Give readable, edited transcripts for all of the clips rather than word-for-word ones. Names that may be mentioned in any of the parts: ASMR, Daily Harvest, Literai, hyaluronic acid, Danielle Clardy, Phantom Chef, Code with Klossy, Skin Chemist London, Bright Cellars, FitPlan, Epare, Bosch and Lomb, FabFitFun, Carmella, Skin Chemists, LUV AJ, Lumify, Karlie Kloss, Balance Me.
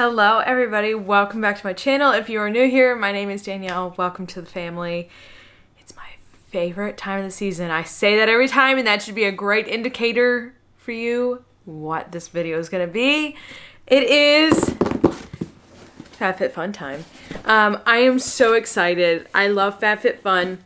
Hello everybody, welcome back to my channel. If you are new here, my name is Danielle. Welcome to the family. It's my favorite time of the season. I say that every time and that should be a great indicator for you what this video is gonna be. It is FabFitFun time. I am so excited. I love FabFitFun.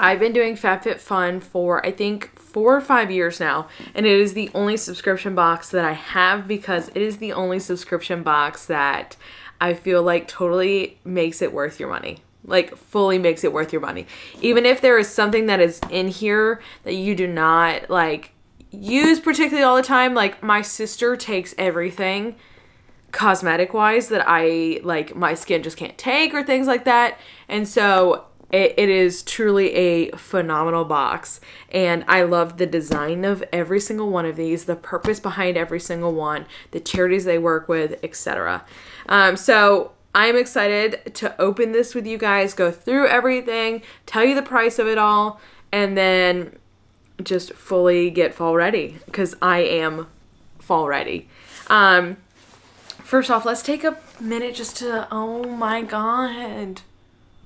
I've been doing FabFitFun for I think 4 or 5 years now, and it is the only subscription box that I have because it is the only subscription box that I feel like totally makes it worth your money. Like fully makes it worth your money. Even if there is something that is in here that you do not like use particularly all the time, like my sister takes everything cosmetic wise that I like my skin just can't take or things like that, and so it is truly a phenomenal box, and I love the design of every single one of these, the purpose behind every single one, the charities they work with, etc. So I'm excited to open this with you guys, go through everything, tell you the price of it all, and then just fully get fall ready because I am fall ready. First off, let's take a minute just to, oh my god.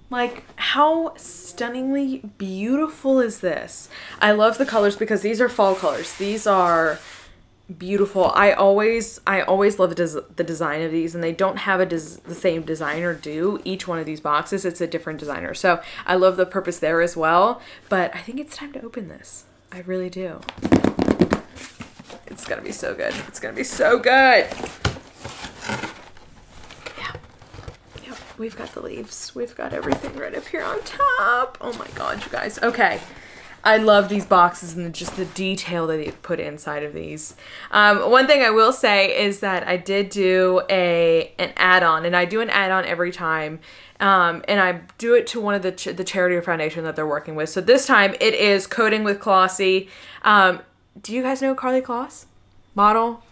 Like, how stunningly beautiful is this? I love the colors because these are fall colors. These are beautiful. I always love the design of these, and they don't have the same designer do each one of these boxes. It's a different designer. So I love the purpose there as well, but I think it's time to open this. I really do. It's gonna be so good. It's gonna be so good. We've got the leaves. We've got everything right up here on top. Oh my god, you guys. Okay. I love these boxes and just the detail that they put inside of these. One thing I will say is that I did do an add-on, and I do an add-on every time. And I do it to one of the charity or foundation that they're working with. So this time it is Code with Klossy. Do you guys know Karlie Kloss? Model?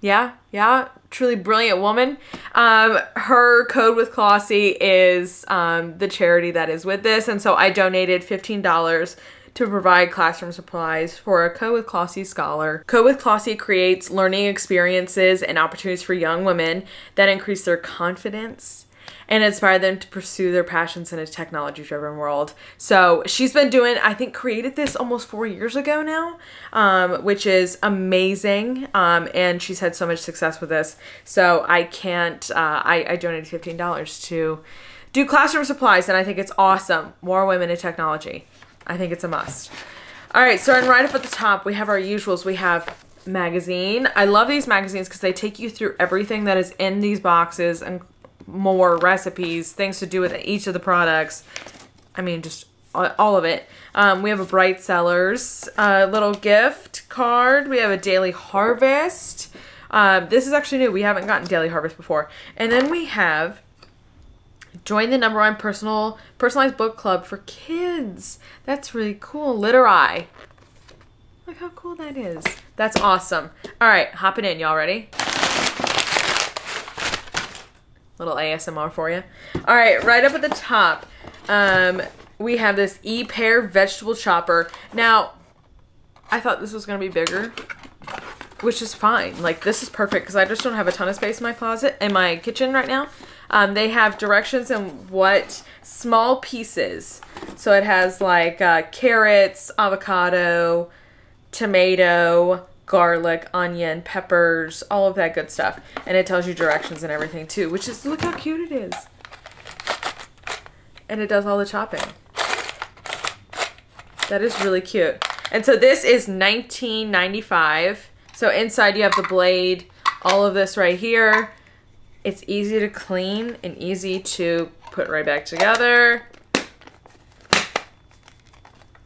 Yeah, truly brilliant woman. Her Code with Klossy is the charity that is with this, and so I donated $15 to provide classroom supplies for a Code with Klossy scholar. Code with Klossy creates learning experiences and opportunities for young women that increase their confidence and inspire them to pursue their passions in a technology-driven world. So she's been doing, I think created this almost 4 years ago now, which is amazing, and she's had so much success with this. So I can't, I donated $15 to do classroom supplies, and I think it's awesome. More women in technology. I think it's a must. All right, starting right up at the top, we have our usuals. We have magazine. I love these magazines because they take you through everything that is in these boxes and more recipes, things to do with each of the products. I mean, just all of it. We have a Bright Cellars little gift card. We have a Daily Harvest. This is actually new. We haven't gotten Daily Harvest before. And then we have join the #1 personalized book club for kids. That's really cool. Literai. Look how cool that is. That's awesome. All right, hopping in. Y'all ready? Little ASMR for you. All right, right up at the top, we have this Epare vegetable chopper. Now, I thought this was gonna be bigger, which is fine. Like, this is perfect because I just don't have a ton of space in my closet, in my kitchen right now. They have directions and what small pieces. So it has like carrots, avocado, tomato, garlic, onion, peppers, all of that good stuff. And it tells you directions and everything too, which is, look how cute it is. And it does all the chopping. That is really cute. And so this is $19.95. So inside you have the blade, all of this right here. It's easy to clean and easy to put right back together.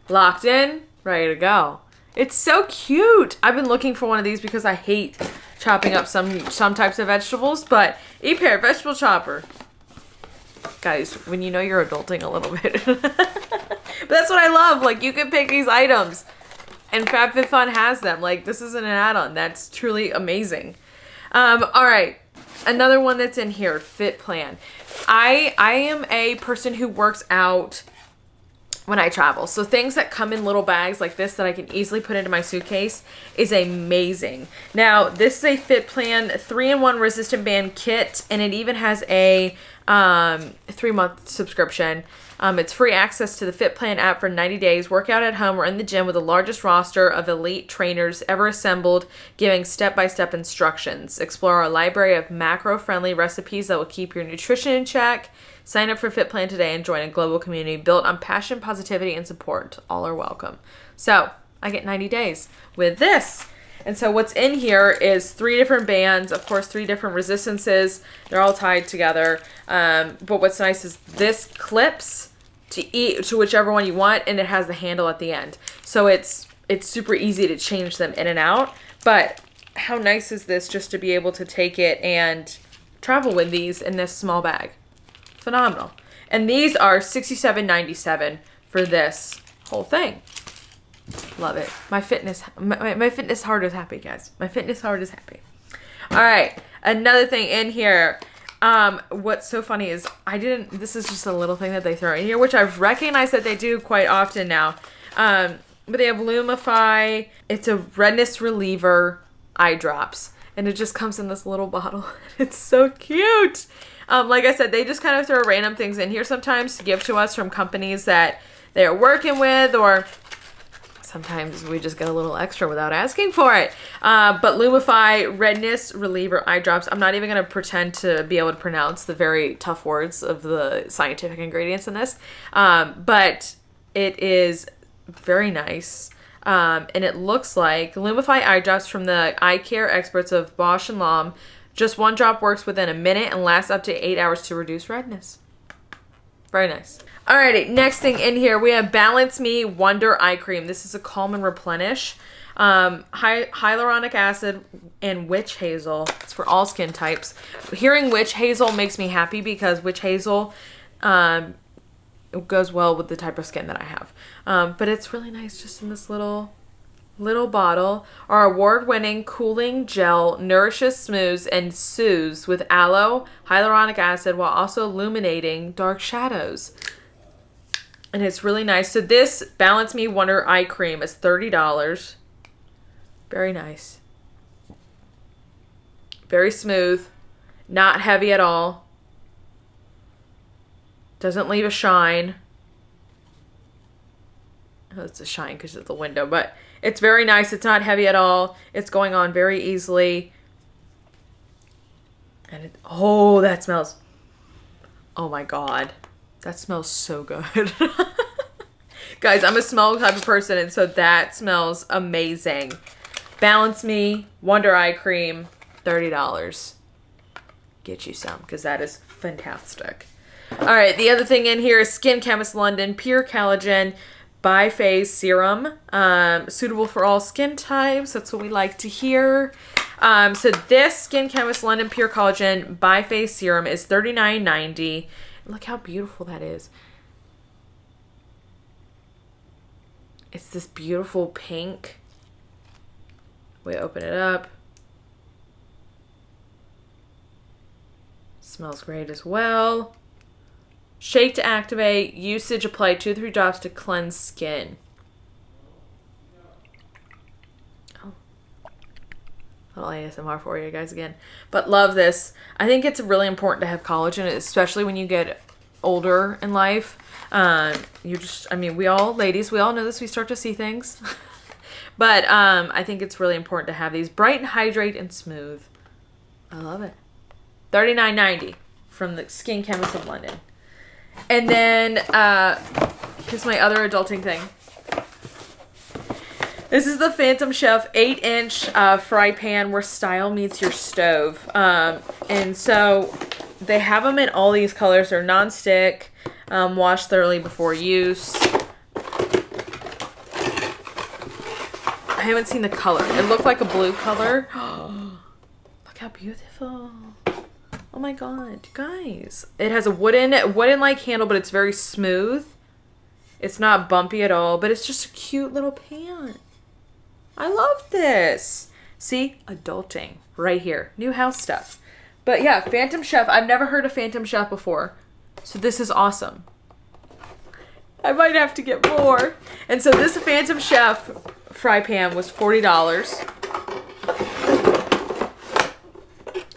Locked in, ready to go. It's so cute. I've been looking for one of these because I hate chopping up some types of vegetables, but Epare vegetable chopper. Guys, when you know you're adulting a little bit. But that's what I love. Like, you can pick these items and FabFitFun has them. Like, this isn't an add-on. That's truly amazing. All right. Another one that's in here, FitPlan. I am a person who works out when I travel. So things that come in little bags like this that I can easily put into my suitcase is amazing. Now, this is a FitPlan 3-in-1 resistant band kit, and it even has a 3-month subscription. It's free access to the FitPlan app for 90 days. Work out at home or in the gym with the largest roster of elite trainers ever assembled, giving step-by-step instructions. Explore our library of macro-friendly recipes that will keep your nutrition in check. Sign up for FitPlan today and join a global community built on passion, positivity, and support. All are welcome. So I get 90 days with this. And so what's in here is 3 different bands, of course, 3 different resistances. They're all tied together. But what's nice is this clips to whichever one you want, and it has the handle at the end. So it's super easy to change them in and out. But how nice is this just to be able to take it and travel with these in this small bag? Phenomenal. And these are $67.97 for this whole thing. Love it. My fitness heart is happy, guys. My fitness heart is happy. All right, another thing in here. What's so funny is this is just a little thing that they throw in here, which I've recognized that they do quite often now. But they have Lumify. It's a redness reliever eye drops, and it just comes in this little bottle. It's so cute. Like I said, they just kind of throw random things in here sometimes to give to us from companies that they're working with, or sometimes we just get a little extra without asking for it. But Lumify Redness Reliever Eye Drops. I'm not even going to pretend to be able to pronounce the very tough words of the scientific ingredients in this. But it is very nice. And it looks like Lumify Eye Drops from the eye care experts of Bosch and Lomb. Just 1 drop works within a minute and lasts up to 8 hours to reduce redness. Very nice. Alrighty, next thing in here, we have Balance Me Wonder Eye Cream. This is a calm and replenish. Hyaluronic acid and witch hazel. It's for all skin types. Hearing witch hazel makes me happy because witch hazel goes well with the type of skin that I have. But it's really nice just in this little bottle. Our award-winning cooling gel nourishes, smooths, and soothes with aloe, hyaluronic acid, while also illuminating dark shadows. And it's really nice. So this Balance Me Wonder Eye Cream is $30. Very nice. Very smooth. Not heavy at all. Doesn't leave a shine. Oh, it's a shine because of the window, but it's very nice. It's not heavy at all. It's going on very easily. And it, oh, that smells. Oh my God. That smells so good. Guys, I'm a smell type of person, and so that smells amazing. Balance Me Wonder Eye Cream, $30. Get you some, because that is fantastic. All right, the other thing in here is Skin Chemist London Pure Collagen Biphase Serum, suitable for all skin types. That's what we like to hear. So this Skin Chemist London Pure Collagen Biphase Serum is $39.90. Look how beautiful that is. It's this beautiful pink. We open it up. Smells great as well. Shake to activate. Usage: apply 2 to 3 drops to cleanse skin. Oh. Little ASMR for you guys again. But love this. I think it's really important to have collagen, especially when you get older in life. I mean, we all know this. We start to see things. But I think it's really important to have these. Bright and hydrate and smooth. I love it. $39.90 from the Skin Chemist of London. And then, here's my other adulting thing. This is the Phantom Chef 8-inch fry pan where style meets your stove. And so they have them in all these colors. They're nonstick, wash thoroughly before use. I haven't seen the color. It looked like a blue color. Look how beautiful. Oh my God, guys. It has a wooden-like handle, but it's very smooth. It's not bumpy at all, but it's just a cute little pan. I love this. See, adulting right here. New house stuff. But yeah, Phantom Chef. I've never heard of Phantom Chef before, so this is awesome. I might have to get more. And so this Phantom Chef fry pan was $40.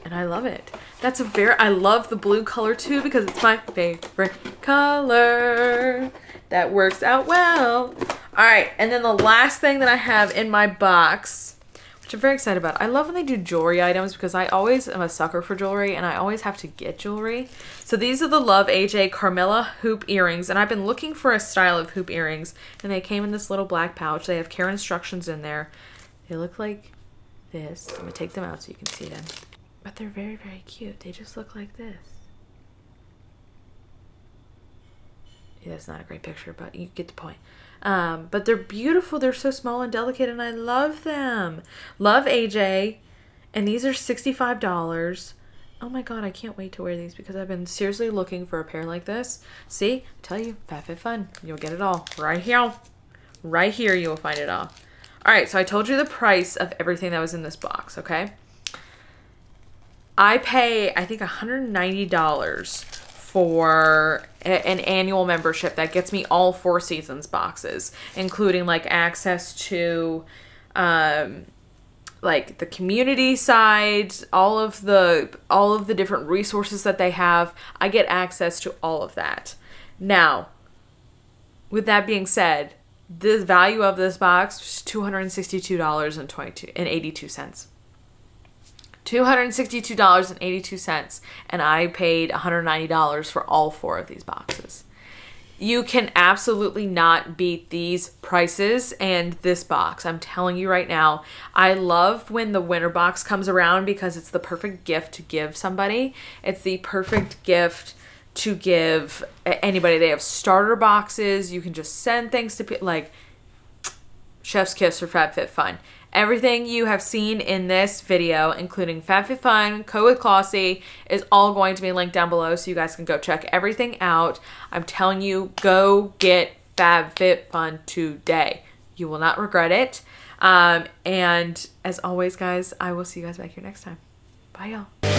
And I love it. That's a very, I love the blue color too because it's my favorite color. That works out well. All right, and then the last thing that I have in my box, which I'm very excited about. I love when they do jewelry items because I always am a sucker for jewelry and I always have to get jewelry. So these are the LUV AJ Carmella hoop earrings, and I've been looking for a style of hoop earrings, and they came in this little black pouch. They have care instructions in there. They look like this. I'm gonna take them out so you can see them. But they're very, very cute. They just look like this. Yeah, that's not a great picture, but you get the point. But they're beautiful. They're so small and delicate, and I love them. Love AJ. And these are $65. Oh my god, I can't wait to wear these because I've been seriously looking for a pair like this. See, I tell you, FabFitFun. You'll get it all right here. Right here you will find it all. All right, so I told you the price of everything that was in this box, okay? I pay, I think, $190 for an annual membership that gets me all Four Seasons boxes, including like access to like the community side, all of the different resources that they have. I get access to all of that. Now, with that being said, the value of this box is $262.82. $262.82, and I paid $190 for all four of these boxes. You can absolutely not beat these prices and this box. I'm telling you right now, I love when the winter box comes around because it's the perfect gift to give somebody. It's the perfect gift to give anybody. They have starter boxes. You can just send things to people, like chef's kiss for FabFitFun. Everything you have seen in this video, including FabFitFun, Code with Klossy, is all going to be linked down below so you guys can go check everything out. I'm telling you, go get FabFitFun today. You will not regret it. And as always, guys, I will see you guys back here next time. Bye, y'all.